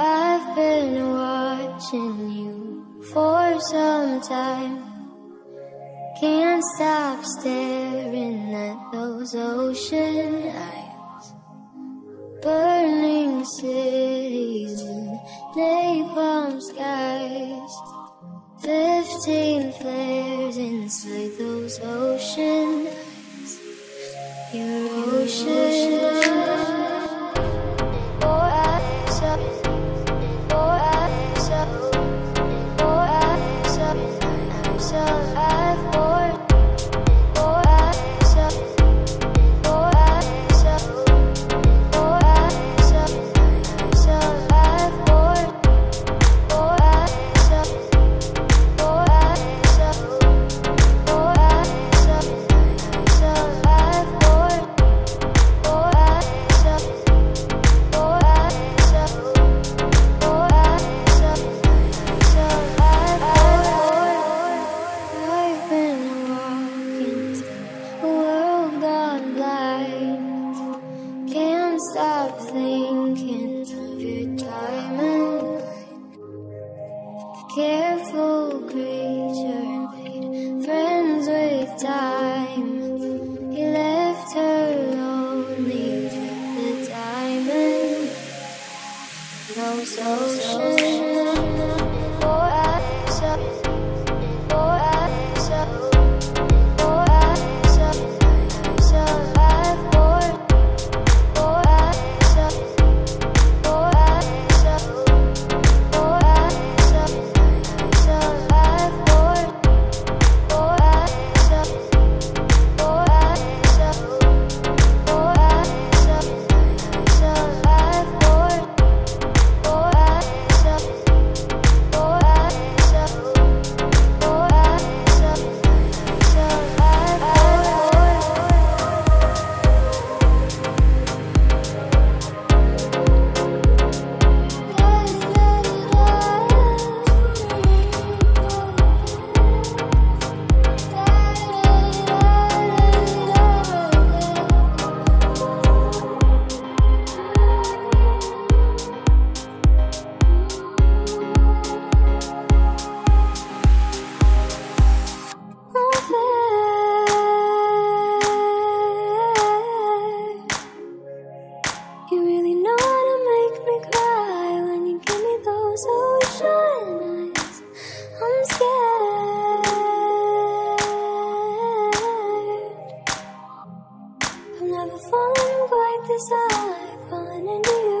I've been watching you for some time. Can't stop staring at those ocean eyes. Burning cities and napalm skies. 15 flares inside those ocean eyes. Your ocean eyes. Stop thinking of your time and life. Careful creature made friends with time. He left her lonely with the diamond. No social. You really know how to make me cry when you give me those ocean eyes. I'm scared. I've never fallen quite this high, falling into you.